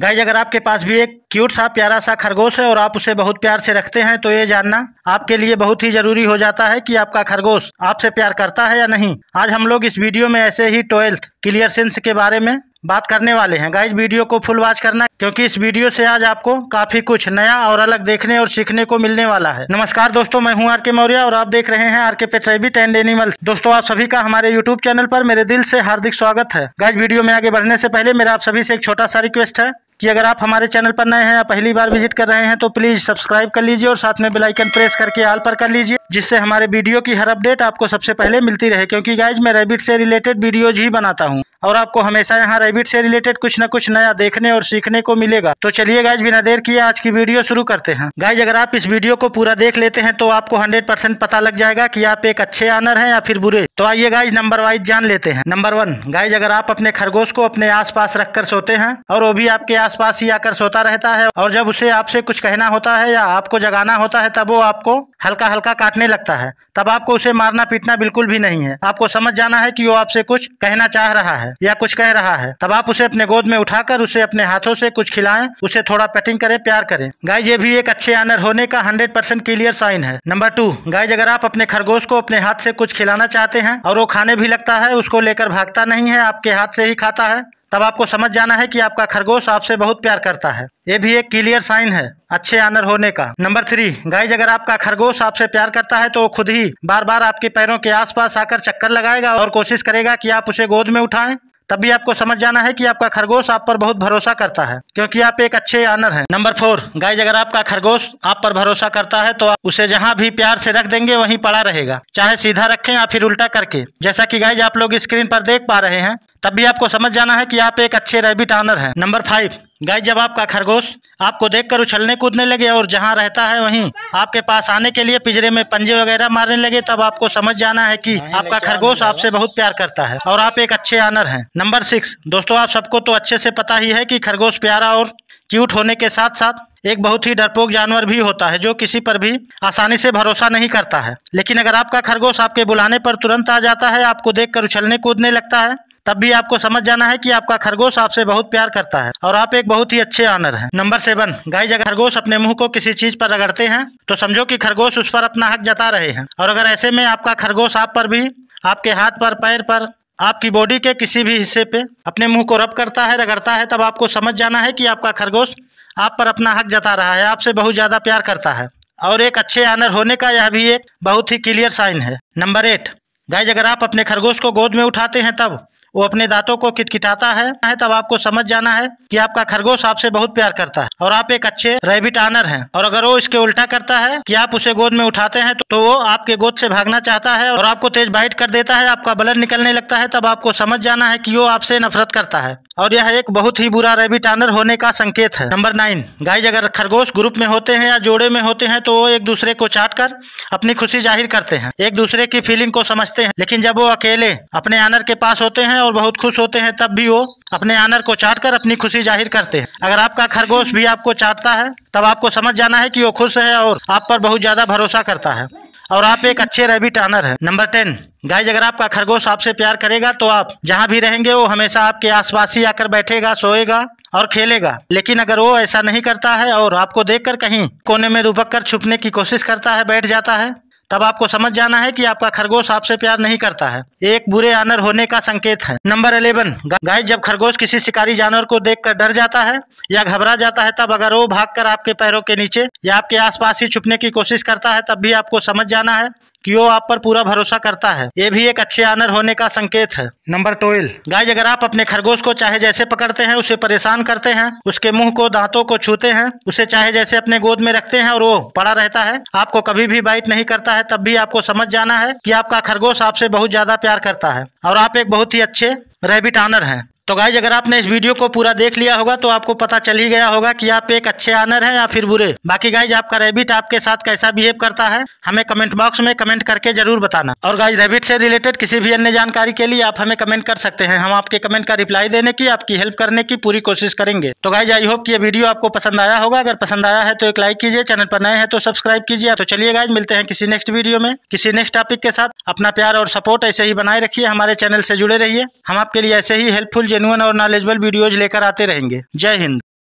Guys अगर आपके पास भी एक क्यूट सा प्यारा सा खरगोश है और आप उसे बहुत प्यार से रखते हैं तो ये जानना आपके लिए बहुत ही जरूरी हो जाता है कि आपका खरगोश आपसे प्यार करता है या नहीं। आज हम लोग इस वीडियो में ऐसे ही 12th क्लियरेंस के बारे में बात करने वाले हैं। गाइज वीडियो को फुल वॉच करना क्योंकि इस वीडियो से आज आपको काफी कुछ नया और अलग देखने और सीखने को मिलने वाला है। नमस्कार दोस्तों, मैं हूं आरके मौर्या और आप देख रहे हैं R K pet rabbit and animals. दोस्तों आप सभी का हमारे यूट्यूब चैनल पर मेरे दिल से हार्दिक स्वागत है। गाइज वीडियो में आगे बढ़ने से पहले मेरा आप सभी से एक छोटा सा रिक्वेस्ट है कि अगर आप हमारे चैनल पर नए हैं या पहली बार विजिट कर रहे हैं तो प्लीज सब्सक्राइब कर लीजिए और साथ में बेल आइकन प्रेस करके ऑल पर कर लीजिए, जिससे हमारे वीडियो की हर अपडेट आपको सबसे पहले मिलती रहे। क्योंकि गाइज मैं रैबिट से रिलेटेड वीडियोज ही बनाता हूँ और आपको हमेशा यहाँ रैबिट से रिलेटेड कुछ न कुछ नया देखने और सीखने को मिलेगा। तो चलिए गाइज बिना देर किए आज की वीडियो शुरू करते हैं। गाइज अगर आप इस वीडियो को पूरा देख लेते हैं तो आपको 100% पता लग जाएगा कि आप एक अच्छे आनर हैं या फिर बुरे। तो आइए गाइज नंबर वाइज जान लेते हैं। नंबर 1, गाइज अगर आप अपने खरगोश को अपने आसपास रखकर सोते हैं और वो भी आपके आसपास ही आकर सोता रहता है और जब उसे आपसे कुछ कहना होता है या आपको जगाना होता है तब वो आपको हल्का हल्का काटने लगता है, तब आपको उसे मारना पीटना बिल्कुल भी नहीं है। आपको समझ जाना है कि वो आपसे कुछ कहना चाह रहा है या कुछ कह रहा है, तब आप उसे अपने गोद में उठाकर उसे अपने हाथों से कुछ खिलाएं, उसे थोड़ा पेटिंग करें, प्यार करें। गाइज ये भी एक अच्छे आनर होने का 100% क्लियर साइन है। नंबर 2, गाइज अगर आप अपने खरगोश को अपने हाथ से कुछ खिलाना चाहते हैं और वो खाने भी लगता है, उसको लेकर भागता नहीं है, आपके हाथ से ही खाता है, तब आपको समझ जाना है कि आपका खरगोश आपसे बहुत प्यार करता है। ये भी एक क्लियर साइन है अच्छे आनर होने का। नंबर 3, गाइज अगर आपका खरगोश आपसे प्यार करता है तो वो खुद ही बार बार आपके पैरों के आसपास आकर चक्कर लगाएगा और कोशिश करेगा कि आप उसे गोद में उठाएं, तभी आपको समझ जाना है कि आपका खरगोश आप पर बहुत भरोसा करता है क्योंकि आप एक अच्छे आनर हैं। नंबर 4, गाइज अगर आपका खरगोश आप पर भरोसा करता है तो आप उसे जहां भी प्यार से रख देंगे वहीं पड़ा रहेगा, चाहे सीधा रखें या फिर उल्टा करके। जैसा कि गाइज आप लोग स्क्रीन पर देख पा रहे हैं, तब भी आपको समझ जाना है कि आप एक अच्छे रैबिट आनर हैं। नंबर 5, गाइज जब आपका खरगोश आपको देखकर उछलने कूदने लगे और जहां रहता है वहीं आपके पास आने के लिए पिंजरे में पंजे वगैरह मारने लगे, तब आपको समझ जाना है कि आपका खरगोश आपसे बहुत प्यार करता है और आप एक अच्छे आनर हैं। नंबर 6, दोस्तों आप सबको तो अच्छे से पता ही है कि खरगोश प्यारा और क्यूट होने के साथ साथ एक बहुत ही डरपोक जानवर भी होता है जो किसी पर भी आसानी से भरोसा नहीं करता है। लेकिन अगर आपका खरगोश आपके बुलाने पर तुरंत आ जाता है, आपको देखकर उछलने कूदने लगता है, तब भी आपको समझ जाना है कि आपका खरगोश आपसे बहुत प्यार करता है और आप एक बहुत ही अच्छे आनर हैं। नंबर 7, गाइज अगर खरगोश अपने मुंह को किसी चीज पर रगड़ते हैं तो समझो कि खरगोश उस पर अपना हक जता रहे हैं। और अगर ऐसे में आपका खरगोश आप पर भी आपके हाथ पर, पैर पर, आपकी बॉडी के किसी भी हिस्से पे अपने मुंह को रब करता है, रगड़ता है, तब आपको समझ जाना है कि आपका खरगोश आप पर अपना हक जता रहा है, आपसे बहुत ज्यादा प्यार करता है और एक अच्छे आनर होने का यह भी एक बहुत ही क्लियर साइन है। नंबर 8, गाइज अगर आप अपने खरगोश को गोद में उठाते हैं तब वो अपने दांतों को किटकिटाता है, तब आपको समझ जाना है कि आपका खरगोश आपसे बहुत प्यार करता है और आप एक अच्छे रैबिट आनर हैं। और अगर वो इसके उल्टा करता है कि आप उसे गोद में उठाते हैं तो वो आपके गोद से भागना चाहता है और आपको तेज बाइट कर देता है, आपका ब्लड निकलने लगता है, तब आपको समझ जाना है कि वो आपसे नफरत करता है और यह एक बहुत ही बुरा रैबिट आनर होने का संकेत है। नंबर 9, गाइज अगर खरगोश ग्रुप में होते हैं या जोड़े में होते हैं तो वो एक दूसरे को चाटकर अपनी खुशी जाहिर करते हैं, एक दूसरे की फीलिंग को समझते हैं। लेकिन जब वो अकेले अपने आनर के पास होते हैं और बहुत खुश होते हैं, तब भी वो अपने आनर को चाटकर अपनी खुशी जाहिर करते हैं। अगर आपका खरगोश भी आपको चाटता है तब आपको समझ जाना है कि वो खुश है और आप पर बहुत ज्यादा भरोसा करता है और आप एक अच्छे रैबिट आनर है। नंबर 10, गाइज अगर आपका खरगोश आपसे प्यार करेगा तो आप जहाँ भी रहेंगे वो हमेशा आपके आसपास ही आकर बैठेगा, सोएगा और खेलेगा। लेकिन अगर वो ऐसा नहीं करता है और आपको देखकर कहीं कोने में दुबक कर छुपने की कोशिश करता है, बैठ जाता है, तब आपको समझ जाना है कि आपका खरगोश आपसे प्यार नहीं करता है, एक बुरे आनर होने का संकेत है। नंबर 11, गाइज जब खरगोश किसी शिकारी जानवर को देखकर डर जाता है या घबरा जाता है, तब अगर वो भागकर आपके पैरों के नीचे या आपके आसपास ही छुपने की कोशिश करता है, तब भी आपको समझ जाना है कि वो आप पर पूरा भरोसा करता है, ये भी एक अच्छे आनर होने का संकेत है। नंबर 12, गाइज अगर आप अपने खरगोश को चाहे जैसे पकड़ते हैं, उसे परेशान करते हैं, उसके मुंह को, दांतों को छूते हैं, उसे चाहे जैसे अपने गोद में रखते हैं और वो पड़ा रहता है, आपको कभी भी बाइट नहीं करता है, तब भी आपको समझ जाना है कि आपका खरगोश आपसे बहुत ज्यादा प्यार करता है और आप एक बहुत ही अच्छे रैबिट आनर हैं। तो गाइज अगर आपने इस वीडियो को पूरा देख लिया होगा तो आपको पता चल ही गया होगा कि आप एक अच्छे आनर हैं या फिर बुरे। बाकी गाइज आपका रैबिट आपके साथ कैसा बिहेव करता है हमें कमेंट बॉक्स में कमेंट करके जरूर बताना। और गाइज रैबिट से रिलेटेड किसी भी अन्य जानकारी के लिए आप हमें कमेंट कर सकते हैं, हम आपके कमेंट का रिप्लाई देने की, आपकी हेल्प करने की पूरी कोशिश करेंगे। तो गाइज आई होप कि ये वीडियो आपको पसंद आया होगा। अगर पसंद आया है तो एक लाइक कीजिए, चैनल पर नए हैं तो सब्सक्राइब कीजिए। तो चलिए गाइज मिलते हैं किसी नेक्स्ट वीडियो में किसी नेक्स्ट टॉपिक के साथ। अपना प्यार और सपोर्ट ऐसे ही बनाए रखिए, हमारे चैनल से जुड़े रहिए, हम आपके लिए ऐसे ही हेल्पफुल, जेन्युइन और नॉलेजेबल वीडियोज लेकर आते रहेंगे। जय हिंद।